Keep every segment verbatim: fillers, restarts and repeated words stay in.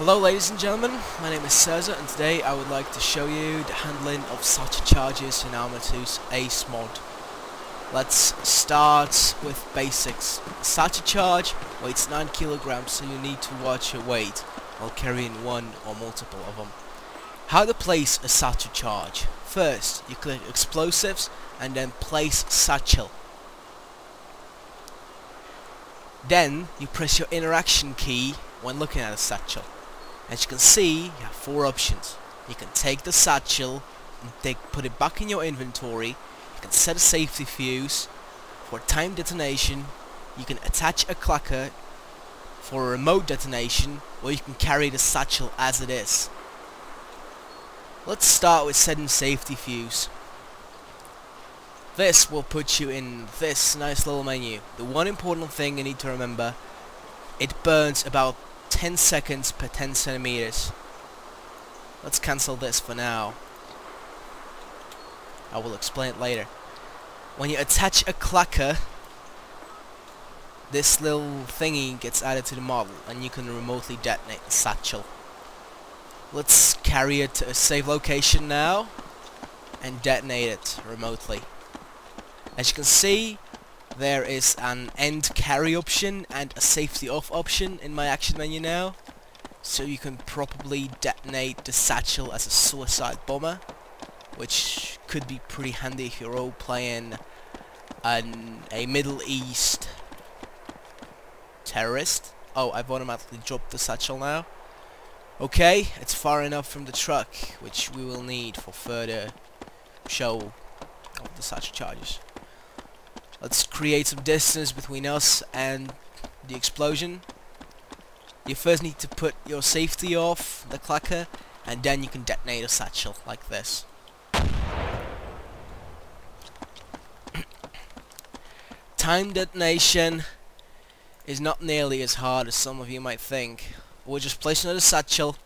Hello ladies and gentlemen, my name is Serza and today I would like to show you the handling of Satchel charges in Arma two's ACE mod. Let's start with basics. Satchel charge weighs nine kilograms, so you need to watch your weight while carrying one or multiple of them. How to place a satchel charge. First, you click explosives and then place satchel. Then you press your interaction key when looking at a satchel. As you can see, you have four options. You can take the satchel and take, put it back in your inventory. You can set a safety fuse for timed detonation. You can attach a clacker for a remote detonation, or you can carry the satchel as it is. Let's start with setting safety fuse. This will put you in this nice little menu. The one important thing you need to remember, it burns about ten seconds per ten centimeters. Let's cancel this for now. I will explain it later. When you attach a clacker, this little thingy gets added to the model and you can remotely detonate the satchel. Let's carry it to a safe location now and detonate it remotely. As you can see, there is an end carry option and a safety off option in my action menu now, so you can probably detonate the satchel as a suicide bomber, which could be pretty handy if you're all playing an, a Middle East terrorist. Oh, I've automatically dropped the satchel now. Okay, it's far enough from the truck, which we will need for further show of the satchel charges. Let's create some distance between us and the explosion. You first need to put your safety off, the clacker, and then you can detonate a satchel like this. Time detonation is not nearly as hard as some of you might think. We'll just place another satchel,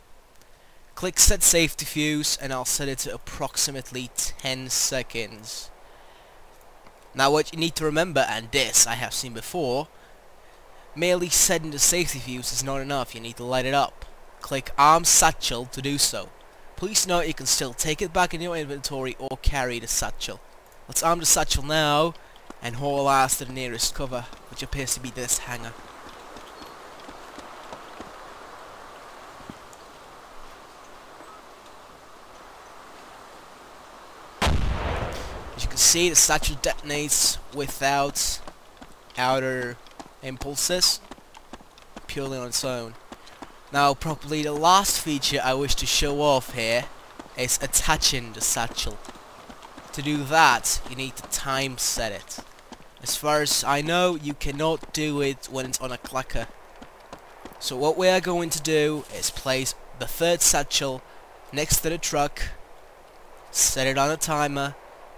click set safety fuse, and I'll set it to approximately ten seconds. Now what you need to remember, and this I have seen before, merely setting the safety fuse is not enough, you need to light it up. Click arm satchel to do so. Please note you can still take it back in your inventory or carry the satchel. Let's arm the satchel now and haul ass to the nearest cover, which appears to be this hangar. See, the satchel detonates without outer impulses, purely on its own. Now probably the last feature I wish to show off here is attaching the satchel. To do that you need to time set it. As far as I know, you cannot do it when it's on a clacker. So what we are going to do is place the third satchel next to the truck, set it on a timer.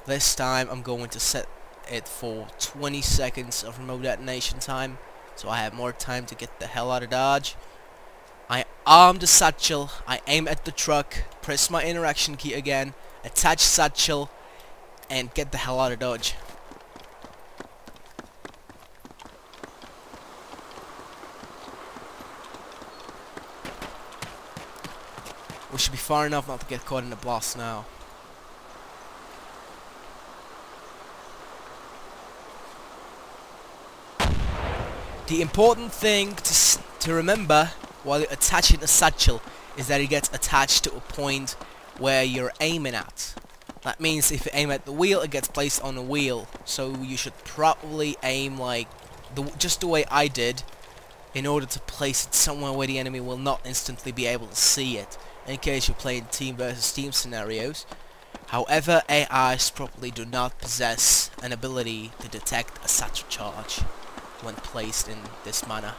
This time I'm going to set it for twenty seconds of remote detonation time, so I have more time to get the hell out of Dodge. I arm the satchel, I aim at the truck, press my interaction key again, attach satchel, and get the hell out of Dodge. We should be far enough not to get caught in the blast now. The important thing to, s to remember while you're attaching a satchel is that it gets attached to a point where you're aiming at. That means if you aim at the wheel, it gets placed on the wheel. So you should probably aim like the, just the way I did, in order to place it somewhere where the enemy will not instantly be able to see it, in case you're playing team versus team scenarios. However, A Is probably do not possess an ability to detect a satchel charge when placed in this manner.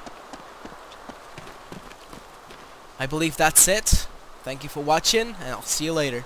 I believe that's it. Thank you for watching, and I'll see you later.